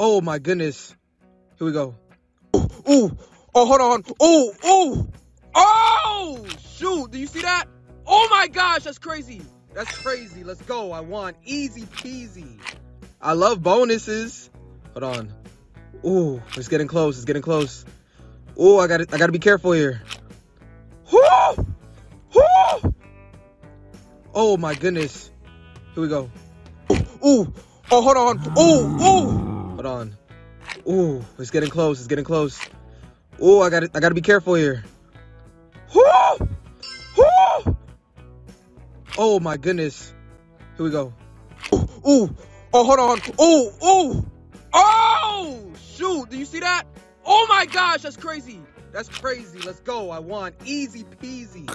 Oh my goodness. Here we go. Ooh, ooh. Oh, hold on. Ooh, ooh. Oh, shoot. Do you see that? Oh my gosh, that's crazy. That's crazy. Let's go. I won. Easy peasy. I love bonuses. Hold on. Ooh, it's getting close. It's getting close. Ooh, I gotta be careful here. Ooh! Ooh! Oh my goodness. Here we go. Ooh! Oh, hold on. Ooh! Ooh! Hold on. Ooh, it's getting close. It's getting close. Ooh, I gotta be careful here. Ooh! Ooh! Oh my goodness. Here we go. Ooh! Oh, hold on. Ooh! Ooh! Oh! Shoot! Do you see that? Oh my gosh, that's crazy. That's crazy. Let's go. I won. Easy peasy.